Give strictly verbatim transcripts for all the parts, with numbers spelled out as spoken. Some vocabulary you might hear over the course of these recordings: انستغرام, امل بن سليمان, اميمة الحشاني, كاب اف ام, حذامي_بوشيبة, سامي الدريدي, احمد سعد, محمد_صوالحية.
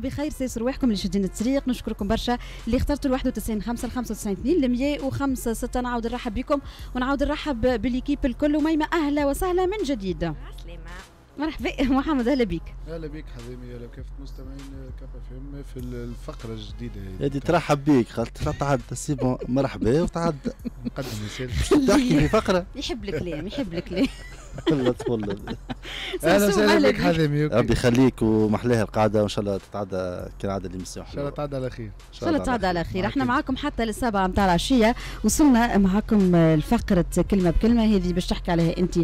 تكونوا بخير، سيسر رواحكم اللي شادين الطريق. نشكركم برشا اللي اخترتوا واحد وتسعين خمسة خمسة وتسعين اثنين مية وخمسة ستة. نعاود نرحب بكم ونعاود نرحب باليكيب الكل. وميمة اهلا وسهلا من جديد. عسلامة، مرحبا محمد، اهلا بك. اهلا بك حبيبي، اهلا بكافة مستمعين كاب اف ام في الفقره الجديده هذه. ترحب بيك خاطر تعد سي بون، مرحبا وتعد نقدم رساله تحكي في فقره. يحب الكلام يحب الكلام الله تفضل. اهلا وسهلا بك حذامي، ربي يخليك ومحلاها القعده، وان شاء الله تتعدى كالعاده المسيح، ان شاء الله تعدى على خير. ان شاء الله تعدى على خير. احنا معاكم حتى للسبعه نتاع العشيه. وصلنا معاكم لفقره كلمه بكلمه، هذه باش تحكي عليها انت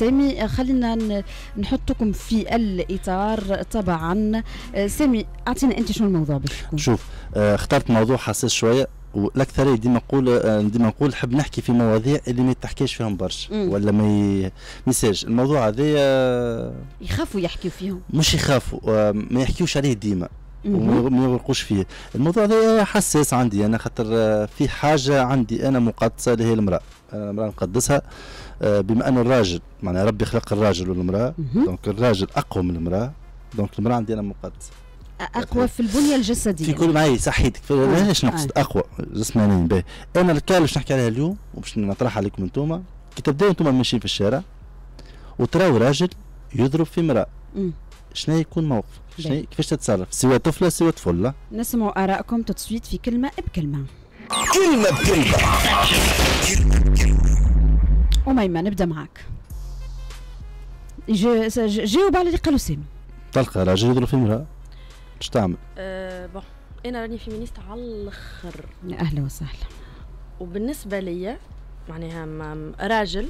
سامي. خلينا نحطكم في الاطار طبعا. سامي اعطينا انت شنو الموضوع باش يكون. شوف اخترت موضوع حساس شويه، والاكثريه ديما نقول ديما نقول نحب نحكي في مواضيع اللي ما تحكيش فيهم برشا ولا ما ي... ميساج الموضوع هذايا يخافوا يحكيوا فيهم، مش يخافوا ما يحكيوش عليه ديما وما يغرقوش فيه. الموضوع هذايا حساس عندي انا، خاطر في حاجه عندي انا مقدسه اللي هي المراه. المراه نقدسها بما انه الراجل، معناها ربي خلق الراجل والمراه، دونك الراجل اقوى من المراه، دونك المراه عندي انا مقدسه اقوى في البنيه الجسديه في كل معي صحيتك. علاش نقصد اقوى جسمانيا؟ باهي انا الكال باش نحكي عليها اليوم وباش نطرحها عليكم انتوما. كي تبداو انتوما ماشيين في الشارع وتراو راجل يضرب في امراه، شنو يكون موقفك؟ شنو كيفاش تتصرف؟ سواء طفله سواء طفله. نسمعوا ارائكم تتصويت في كلمه بكلمه. كلمه بكلمه كلمه بكلمه. وميمة نبدا معاك. جاوب على اللي قالوا سامي. تلقى راجل يضرب في امراه باش تعمل؟ أه بون انا راني فيمينيست على الاخر. اهلا وسهلا. وبالنسبه ليا معناها راجل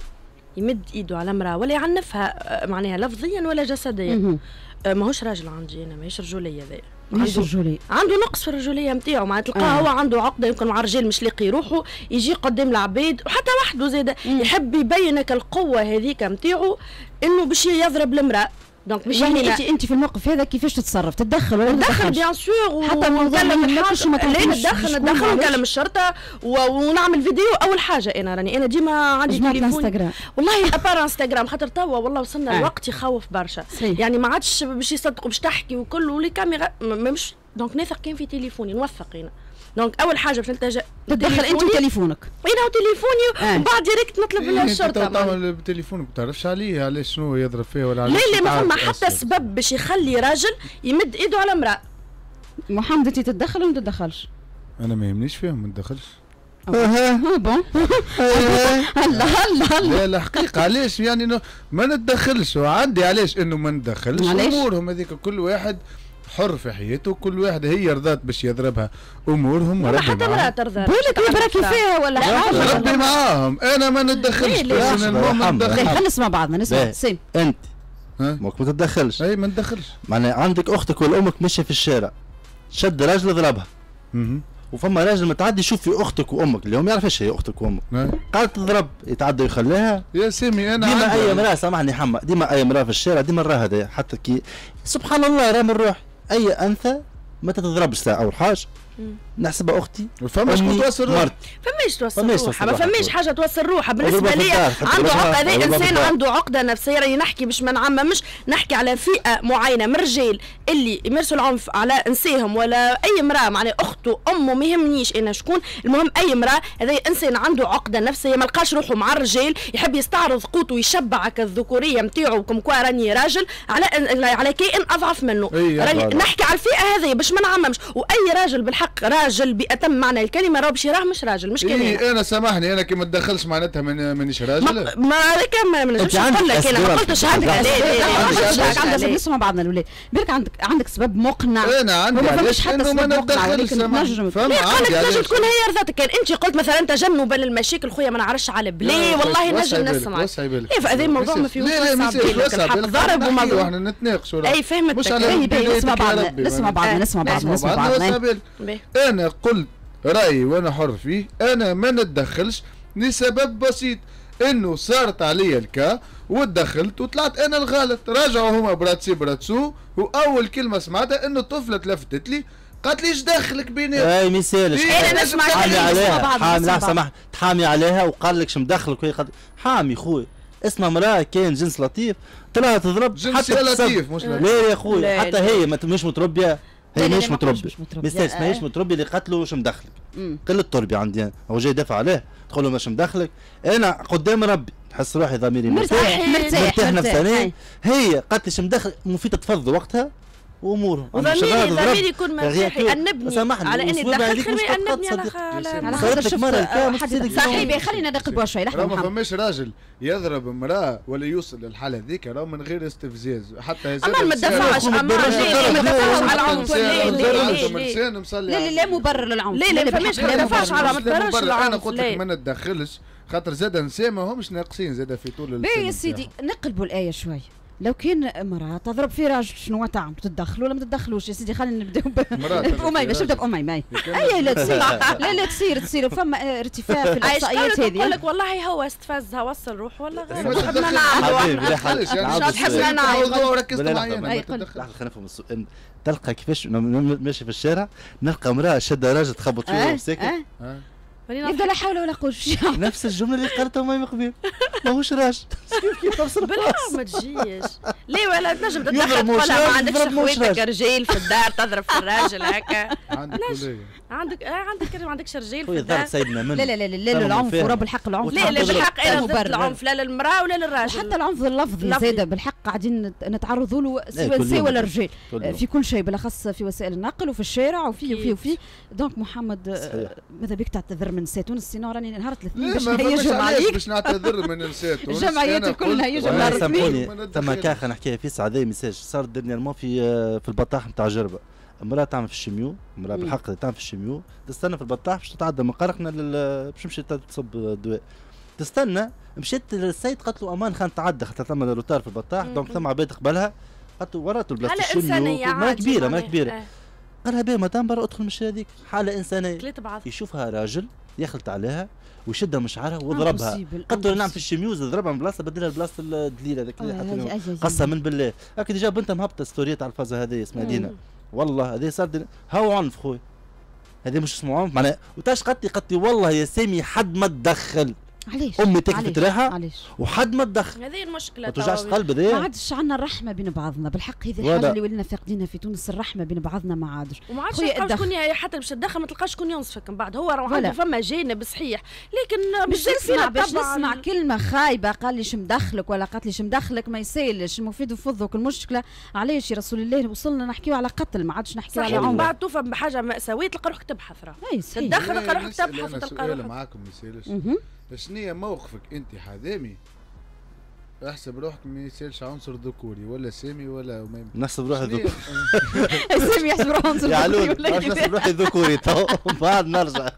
يمد ايده على امراه ولا يعنفها معناها لفظيا ولا جسديا أه ماهوش راجل عندي انا، ماهيش رجوليه ذا. ماهيش رجوليه، عنده نقص في الرجوليه نتاعو، معناها تلقاه آه. هو عنده عقده يمكن مع رجال مش لاقي روحه، يجي قدام العباد وحتى وحده زاده يحب يبينك القوه هذيك نتاعو انه باش يضرب المراه. دونك مش يعني انت انت في الموقف هذا كيفاش تتصرف؟ تتدخل ولا ما تتدخلش؟ بيان سور، حتى نكلم الناس وما تكلمش، نتدخل نتدخل نكلم الشرطه ونعمل فيديو. اول حاجه انا راني انا ديما عندي تليفون والله ابار انستغرام، خاطر توا والله وصلنا الوقت يخوف برشا، يعني ما عادش باش يصدقوا باش تحكي وكل ولي كاميرا مش. دونك نثق كان في تليفوني، نوثق هنا. دونك اول حاجه باش نلتجا تدخل انت وتليفونك، انا وتليفوني، ومن بعد ديريكت نطلب من الشرطه. انت تعمل بتليفونك ما تعرفش عليه علاش شنو يضرب فيه ولا علاش؟ لا لا ما فما حتى سبب باش يخلي راجل يمد ايده على امراه. محمد انت تتدخل ولا ما تتدخلش؟ انا ما يهمنيش فيهم، ما ندخلش. اها بون هلا هلا. لا لا حقيقه علاش يعني ما نتدخلش؟ وعندي علاش انه ما ندخلش امورهم هذيك، كل واحد حر في حياته، كل واحدة هي رضات باش يضربها امورهم. ولا حتى مرأة ترضى بولك يبركي فيها ولا حاجه، ربي معاهم. انا ما نتدخلش، انا ما نسمع بعضنا نسمع سيم. انت ماك ما تتدخلش؟ اي ما ندخلش. معناها عندك اختك ولا امك ماشيه في الشارع شد راجل يضربها، وفما راجل متعدي يشوف في اختك وامك اليوم ما يعرفش هي اختك وامك، قالت تضرب يتعدى ويخليها. يا سامي انا ديما اي مرأة، سامحني حما، ديما اي مرأة في الشارع ديما راه هذا حتى كي سبحان الله راه من روحي اي انثى ما تتضربش ساعه. اول حاجه نحسبها اختي، فماش توصل روحها، فماش توصل روحها، ما فماش حاجه توصل روحها. بالنسبه لي عنده عقده، انسان عنده عقده نفسيه. راني نحكي باش ما نعممش، نحكي على فئه معينه من الرجال اللي يمارسوا العنف على انساهم ولا اي امراه، معناها اخته امه ما يهمنيش انا شكون، المهم اي امراه هذا انسان عنده عقده نفسيه ما لقاش روحه مع الرجال، يحب يستعرض قوته ويشبعك الذكوريه نتاعو كم كوا راني راجل على على كائن اضعف منه. راني نحكي على الفئه هذه باش ما نعممش. واي راجل بالحق راجل بأتم معنى الكلمة، راه بشي راه مش راجل مش كلمة. إيه أنا سامحني أنا كي ما تدخلش معناتها مانيش راجل. ما كان ما نجمش نقول لك أنا ما قلتش عندك علاش. نسمع بعضنا الولاد برك، عندك عندك سبب مقنع. أنا عندي علاش إنه ما نتدخلش. فما عندي علاش تنجم تكون هي رضاتك. كان أنت قلت مثلا تجنبا بين المشاكل خويا ما نعرفش على بلي والله نجم نسمع. هذا موضوع ما فيهوش الحق ضرب ومضروب. إحنا نتناقشوا. أي فهمتك. نسمع بعضنا نسمع بعضنا نسمع بعضنا نسمع بعضنا. أنا قلت رأيي وأنا حر فيه، أنا ما نتدخلش لسبب بسيط إنه صارت عليا الكا وتدخلت وطلعت أنا الغلط. راجعوا هما براتسي براتسو، وأول كلمة سمعتها إنه طفلة تلفتت لي قالت لي اش دخلك بيناتهم؟ اي ما يسالش. انا نسمع حامي عليها، حامي سامح تحامي عليها وقال لك اش مدخلك، وهي حامي خويا اسمها امراه كان جنس لطيف طلعها تضرب حتى لطيف مش لطيف. لا يا اخوي حتى هي مش متربيه، هي مش متربيه ما يستاهلش، ماهيش متربيه اللي قتلوا واش مدخلك؟ قله تربيه عندي انا، هو جاي يدافع عليه تقول له ماش مدخلك؟ انا قدام ربي نحس روحي ضميري مرتاح مرتاح نفسانيا، هي قالت لي مدخل مفيد تفض وقتها وامورهم. ضميري ضميري يكون مرتاحي يأنبني على اني دخلت خير ما يأنبني على على خاطر شفت صاحبي. خلينا نرقبوا شوي لحظه، ما فماش راجل يضرب امراه ولا يوصل للحاله هذيك راه من غير استفزاز حتى هزاز. اما ما تدفعش اما ما تدفعش على العنف. لا لا مبرر للعنف، لا لا فماش ما تدفعش على ما تدفعش العنف. انا قلت لك ما نتدخلش خاطر زاد نساء ماهمش ناقصين زاد في طول السنه. باهي يا سيدي نقلبوا الايه شوي، لو كان امراه تضرب في راجل شنو تعمل؟ تتدخلوا ولا ما تتدخلوش؟ يا سيدي خلينا نبداو بأميمة، باش نبدا بأميمة. اي لا تصير لا لا تصير تصير فما ارتفاع في الاحصائيات هذه. نقول لك والله هو استفزها وصل روحه ولا غير. مش حبنا نعاودوا مش حبنا نعاودوا ركزت معايا. اي قول خلينا نفهم السؤال. تلقى كيفاش ماشي في الشارع نلقى امراه شاده راجل تخبط فيه وساكت. يبدا لا حول ولا قوة. نفس الجملة اللي قالتها ماي قبيل، ماهوش راجل. بالحق ما تجيش. ليه ولا تنجم تتدخل تقولها ما عندكش خويتك رجال في الدار تضرب في الراجل هكا. عندك عندك عندك ما عندكش رجال في الدار. سيدنا من لا لا لا لا العنف ورب الحق العنف. لا لا بالحق أنا ضد العنف لا للمرأة ولا للراجل. حتى العنف اللفظي زادا بالحق قاعدين نتعرضوا له سواء ولا رجال في كل شيء بالأخص في وسائل النقل وفي الشارع وفي وفي وفي. دونك محمد ماذا بك تعتذر نساء تونس؟ راني نهار الاثنين باش نهيجهم عليك باش نعتذر من نساء تونس الجمعيات كلها يجوا نهار الاثنين. ثم كاخه نحكيها في سعداء مساج صار ديرنييرمون في في البطاح نتاع جربه، امراه تعمل في الشميو، امراه بالحق تعمل في الشميو تستنى في البطاح باش تتعدى من قرقنا باش تمشي تصب الدواء، تستنى مشات للسيد قالت له امان خان تعدى خاطر ثم روتار في البطاح دونك ثم عباد قبلها قالت له وراتو البلاصه الشميو ما كبيره ما كبيره قالها باه مدام برا ادخل من الشارع هذيك حاله انسانيه. يشوفها راجل يخلط عليها ويشدها من شعرها ويضربها، قلت له نعم في الشميوز ضربها من بلاصه بدلها بلاصه الدليله هذاك اللي حاطينها قصه من بالله هاك ديجا بنتها مهبطه ستوريات على الفازه هذه اسمها دينا. والله هذه صارت هاو عنف خويا، هذه مش اسمه عنف معناها وتاش قتي قتي والله يا سامي حد ما تدخل علاش امي تكتبت راها وحد ما تدخل. هذه المشكله ما توجعش القلب هذايا. ما عادش عندنا الرحمه بين بعضنا بالحق، هذه الحاجه اللي ولينا فاقدينها في تونس الرحمه بين بعضنا ما عادش. وما عادش تلقاو شكون حتى باش تدخل ما تلقاش شكون ينصفك من بعد، هو راه عنده فما جانب صحيح لكن مش نسمع باش نسمع كلمه خايبه قال لي شمدخلك ولا قالت لي شمدخلك ما يسالش المفيد وفضك المشكله. علاش يا رسول الله وصلنا نحكيو على قتل ما عادش نحكيو على عنف. بعد توفى بحاجه مأساويه تلقى روحك تبحث راه تدخل تلقى روحك تبحث تلقى روحك معاكم ما يسالش. شنيا موقفك انت حذامي؟ احسب روحك ما يسالش عنصر ذكوري ولا سامي ولا اميمة. نحسب روحي ذكوري. سامي يحسب روحه عنصر ذكوري ولا كذا. نحسب روحي ذكوري تو بعد نرجع.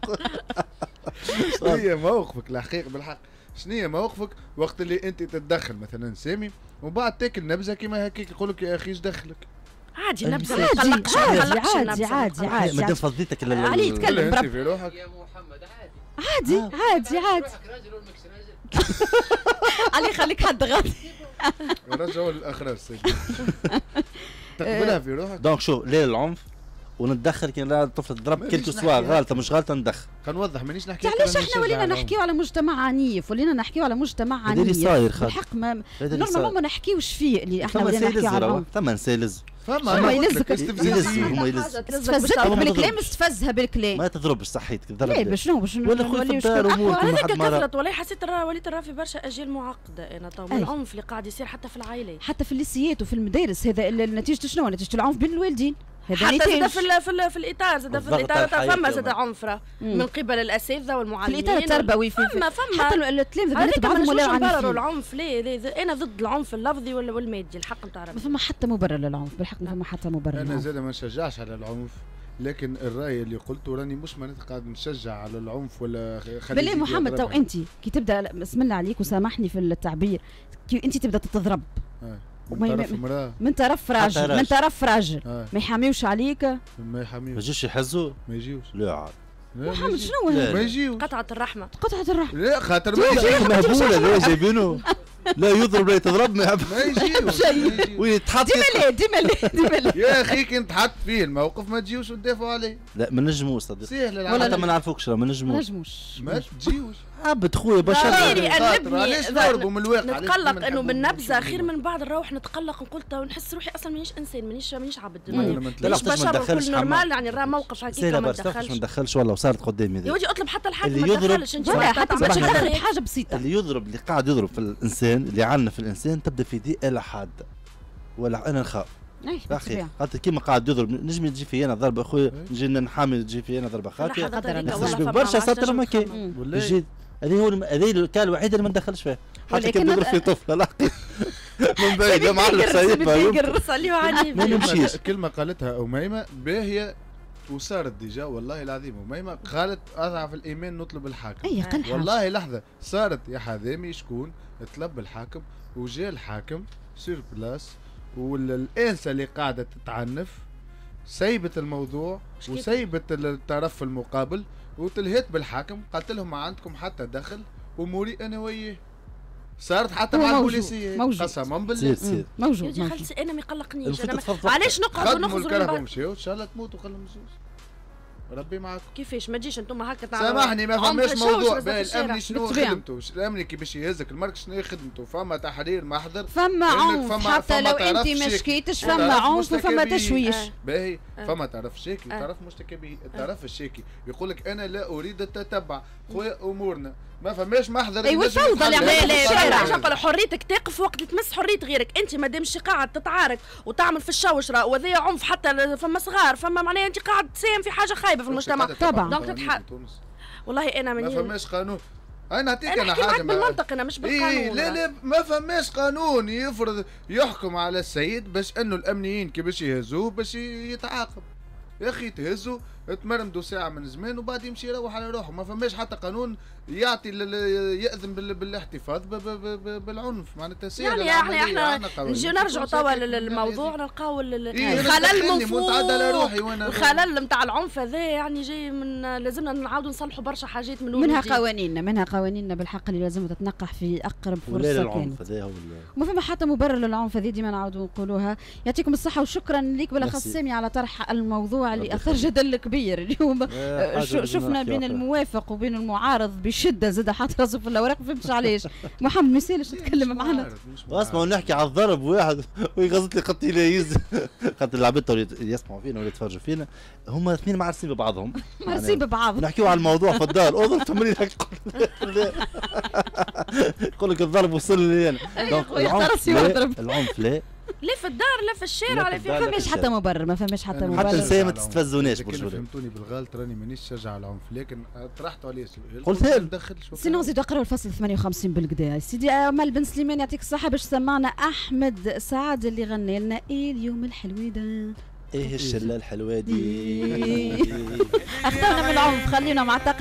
شنيا موقفك الحقيقة بالحق؟ شنيا موقفك وقت اللي انت تتدخل مثلا سامي ومن بعد تاكل نبزه كيما هكاك يقول لك يا اخي ايش دخلك؟ عادي نبزه ما تقلقش ما عادي عادي عادي. مادام فضيتك علي يتكلم بربي. في روحك يا محمد عادي. عادي عادي عادي علي خليك حد غادي رجعوا للاخراج سيدي تقبلها في روحك. دونك شو ليه العنف ونتدخل كي نرى الطفل تضرب كلكو سوا غلطه مش غلطه ندخل. خنوضح مانيش نحكي علاش احنا ولينا نحكيو على مجتمع عنيف، ولينا نحكيو على مجتمع عنيف اللي صاير خاطر الحق ما نورمالمون ما نحكيوش فيه اللي احنا ولينا نحكيو على ثمن سالز فما هو يلزك تستفزها بالكلام استفزها بالكلام ما تضربش صحيتك تضرب ليه باش شنو باش ولا خويا في الدار امورك هذاك كثرت ولا حسيت وليت راه في برشا اجيال معقده انا تو من العنف اللي قاعد يصير حتى في العائلات حتى في الليسيات وفي المدارس. هذا نتيجه شنو؟ نتيجه العنف بين الوالدين حتى زاد في ال في الاطار زاد في الاطار فما زاد عنف من قبل الاساتذه والمعلمين في الاطار التربوي في فما فما حتى التلاميذ بنات بعضهم ولا عنف العنف ليه انا ضد العنف اللفظي والمادي الحق نتاع ربي ما فما حتى مبرر للعنف بالحق ما فما حتى مبرر. انا زاد ما نشجعش على العنف لكن الراي اللي قلته راني مش ما قاعد نشجع على العنف ولا بالله محمد تو انت كي تبدا بسم الله عليك وسامحني في التعبير كي انت تبدا تتضرب من طرف امراه من طرف راجل من طرف راجل آه. ما يحاميوش عليك ما يحاميوش ما يجوش يحزوا ما يجيوش لا عاد محمد شنو هذا ما يجيوش قطعة الرحمة قطعة الرحمة لا خاطر ما يجيوش مهبولة لا جايبينه لا يضرب لا يتضرب ما يجيوش ويتحط ديما ليه ديما ليه يا اخي كي نتحط فيه الموقف ما تجيوش وتدافعوا عليه. لا ما نجموش صديقي سهل العمل حتى ما نعرفوكش راه ما نجموش ما تجيوش عبد خويا بشر غيري نبني من الواقع نتقلق انه من نبذه خير من بعد نروح نتقلق نقول ونحس روحي اصلا مانيش انسان مانيش مانيش عبد مانيش بشر وكل نورمال يعني راه موقف هكاك ما ندخلش ما ندخلش والله وصارت قدامي يا ودي اطلب حتى الحد ما ندخلش حتى باش ندخل بحاجه بسيطه. اللي يضرب اللي قاعد يضرب في الانسان اللي عنف في الانسان تبدا في دي آلة حاده ولا انا نخاف اخي خاطر كيما قاعد يضرب نجم تجي في انا ضربه اخويا نجي نحامي تجي في انا ضربه خاطيه نخسر برشا ساتر ما كان يجي هذه هو هذه الكال الوحيده اللي ما ندخلش فيها حتى كي نضرب في طفله لاقي من بعيد يا معلم سيبها صليوا عليه ما نمشيش. كلمه قالتها اميمه باهيه وصارت ديجا والله العظيم اميمه قالت اضعف الايمان نطلب الحاكم. أي قال والله لحظه صارت يا حذامي شكون طلب الحاكم وجا الحاكم سير بلاس والانسه اللي قاعده تتعنف سيبت الموضوع وسيبت الطرف المقابل وتلهيت بالحاكم قالت لهم ما عندكم حتى دخل اموري انا وياه صارت حتى مع البوليسيه قسما بالله موجود يا خالتي انا ما يقلقنيش انا علاش نقعد ونخرج من بعض مشيو ان شاء الله تموتوا خلهم زوج ربي معاكم كيفاش ما تجيش انتم هكا تعملوا سامحني ما فماش موضوع الامن شنو خدمته الامن كي باش يهزك المركز شنو خدمته فما تحرير محضر فما عنف حتى لو انت ما شكيتش فما عنف وفما تشويش باهي فما طرف شاكي طرف مشتكي به الطرف الشاكي يقول لك انا لا اريد التتبع خويا امورنا ما فماش محضر ايوا الفوضى اللي عماله نقول حريتك تقف وقت تمس حريه غيرك انت ما دامش قاعد تتعارك وتعمل في الشوش راه وهذا عنف حتى فما صغار فما معناها انت قاعد تساهم في حاجه خايبه في المجتمع طبعا دونك تتحق والله انا من ما فماش قانون انا نعطيك انا حاجه انا بالمنطق انا مش بالقانون إيه لا لا ما فماش قانون يفرض يحكم على السيد باش انه الامنيين كي باش يهزوه باش يتعاقب يا اخي تهزوا تمرمدوا ساعه من زمان وبعد يمشي يروح على روحه ما فماش حتى قانون يعطي ياذن بالاحتفاظ بالعنف معناتها ساهل يعني احنا احنا نجي نرجعوا توا للموضوع نلقاو الخلل المفهوم الخلل نتاع العنف هذا يعني جاي من لازمنا نعاودوا نصلحوا برشا حاجات من منها قوانيننا منها قوانيننا بالحق اللي لازم تتنقح في اقرب فرصه كان وما فما حتى مبرر للعنف هذه ديما نعاودوا نقولوها. يعطيكم الصحه وشكرا ليك بالاخص سامي على طرح الموضوع اللي اثار جدل كبير اليوم شفنا بين الموافق وبين المعارض بشده زاد حاط راسه في الاوراق ما فهمتش علاش محمد ما يسالش تتكلم معنا اسمع ونحكي على الضرب واحد ويغزت لي قتيليز خاطر العباد يسمعوا فينا ولا يتفرجوا فينا هما اثنين معرسين ببعضهم معرسين ببعضهم نحكيوا على الموضوع في الدار اضرب تمرين يقول لك الضرب وصل لي انا العنف لا لا في الدار لا في الشارع لا في ما فماش حتى مبرر ما فماش حتى مبرر حتى نساء ما تستفزوناش برشا فهمتوني بالغلط راني مانيش شجع العنف لكن طرحتوا عليه سؤال قلت ندخل سينو نزيدو نقراو الفصل ثمانية وخمسين بالكدا. سيدي امل بن سليمان يعطيك الصحه باش سمعنا احمد سعد اللي غنى لنا ايه اليوم الحلويده ايه الشله الحلوادي اخذونا من العنف خلينا مع